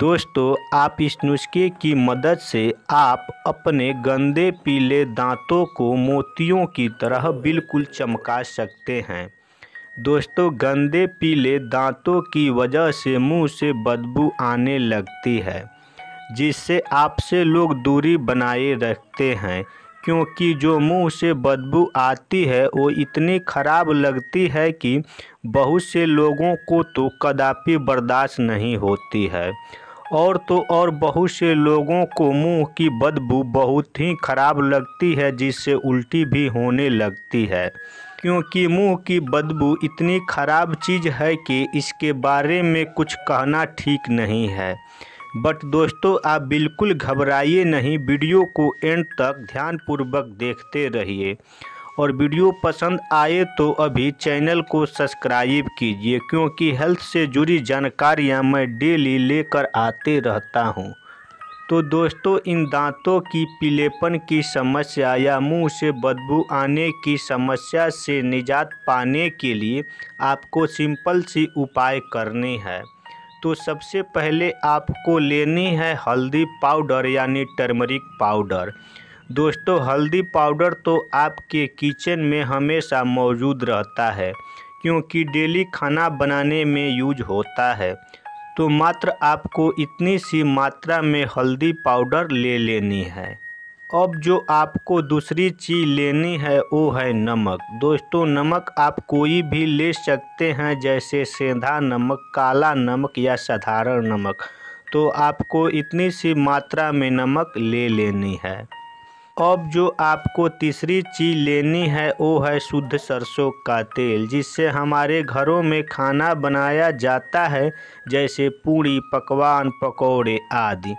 दोस्तों, आप इस नुस्खे की मदद से आप अपने गंदे पीले दांतों को मोतियों की तरह बिल्कुल चमका सकते हैं। दोस्तों, गंदे पीले दांतों की वजह से मुंह से बदबू आने लगती है, जिससे आपसे लोग दूरी बनाए रखते हैं, क्योंकि जो मुंह से बदबू आती है वो इतनी ख़राब लगती है कि बहुत से लोगों को तो कदापि बर्दाश्त नहीं होती है। और तो और बहुत से लोगों को मुंह की बदबू बहुत ही ख़राब लगती है, जिससे उल्टी भी होने लगती है, क्योंकि मुंह की बदबू इतनी ख़राब चीज़ है कि इसके बारे में कुछ कहना ठीक नहीं है। बट दोस्तों, आप बिल्कुल घबराइए नहीं, वीडियो को एंड तक ध्यानपूर्वक देखते रहिए और वीडियो पसंद आए तो अभी चैनल को सब्सक्राइब कीजिए, क्योंकि हेल्थ से जुड़ी जानकारियां मैं डेली लेकर आते रहता हूं। तो दोस्तों, इन दांतों की पीलेपन की समस्या या मुंह से बदबू आने की समस्या से निजात पाने के लिए आपको सिंपल सी उपाय करनी है। तो सबसे पहले आपको लेनी है हल्दी पाउडर यानी टर्मरिक पाउडर। दोस्तों, हल्दी पाउडर तो आपके किचन में हमेशा मौजूद रहता है, क्योंकि डेली खाना बनाने में यूज होता है। तो मात्र आपको इतनी सी मात्रा में हल्दी पाउडर ले लेनी है। अब जो आपको दूसरी चीज़ लेनी है वो है नमक। दोस्तों, नमक आप कोई भी ले सकते हैं, जैसे सेंधा नमक, काला नमक या साधारण नमक। तो आपको इतनी सी मात्रा में नमक ले लेनी है। अब जो आपको तीसरी चीज़ लेनी है वो है शुद्ध सरसों का तेल, जिससे हमारे घरों में खाना बनाया जाता है, जैसे पूड़ी, पकवान, पकौड़े आदि।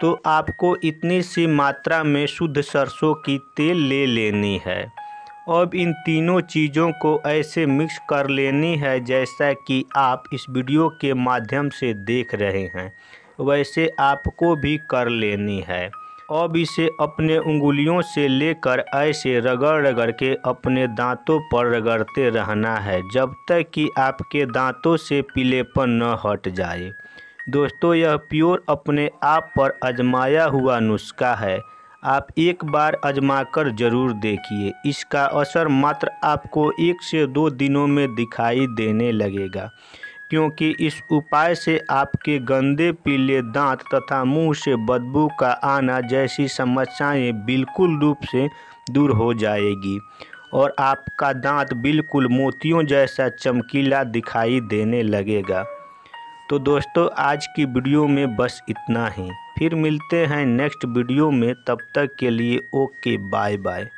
तो आपको इतनी सी मात्रा में शुद्ध सरसों की तेल ले लेनी है। अब इन तीनों चीज़ों को ऐसे मिक्स कर लेनी है, जैसा कि आप इस वीडियो के माध्यम से देख रहे हैं वैसे आपको भी कर लेनी है। अब इसे अपने उंगलियों से लेकर ऐसे रगड़ के अपने दांतों पर रगड़ते रहना है, जब तक कि आपके दांतों से पीलेपन न हट जाए। दोस्तों, यह प्योर अपने आप पर आजमाया हुआ नुस्खा है। आप एक बार आजमाकर ज़रूर देखिए, इसका असर मात्र आपको 1 से 2 दिनों में दिखाई देने लगेगा, क्योंकि इस उपाय से आपके गंदे पीले दांत तथा मुंह से बदबू का आना जैसी समस्याएं बिल्कुल रूप से दूर हो जाएगी और आपका दांत बिल्कुल मोतियों जैसा चमकीला दिखाई देने लगेगा। तो दोस्तों, आज की वीडियो में बस इतना ही। फिर मिलते हैं नेक्स्ट वीडियो में। तब तक के लिए ओके, बाय बाय।